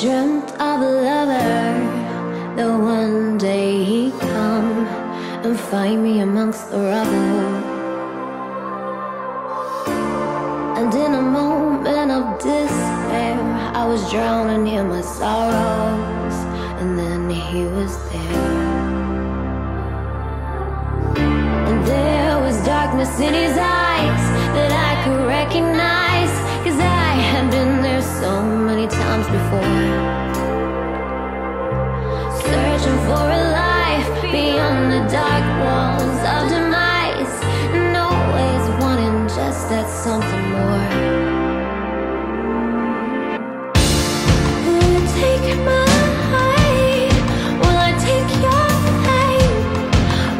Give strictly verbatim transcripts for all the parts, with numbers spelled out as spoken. dreamt of a lover, that one day he'd come and find me amongst the rubble. And in a moment of despair, I was drowning in my sorrows, and then he was there. And there was darkness in his eyes that I could recognize, 'cause I had been there so many times before, searching for a life beyond the dark walls of demise, and always wanting just that something more. Will you take my heart? Will I take your pain?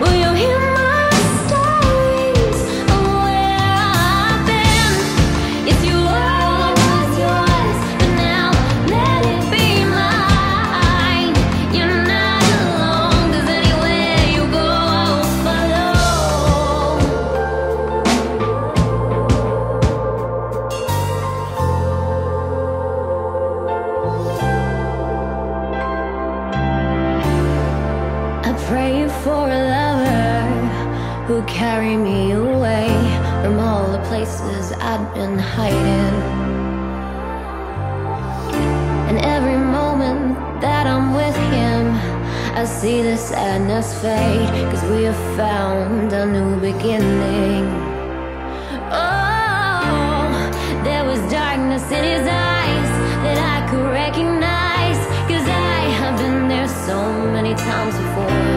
Will you hear my stories of where I've been? Yes, you all was yours, but now let it be mine. You're not alone, 'cause anywhere you go, I'll follow. I pray for a lover who'd carry me away from all the places I'd been hiding. And every moment that I'm with him, I see the sadness fade, 'cause we have found a new beginning. Oh, there was darkness in his eyes that I could recognize, 'cause I have been there so many times before.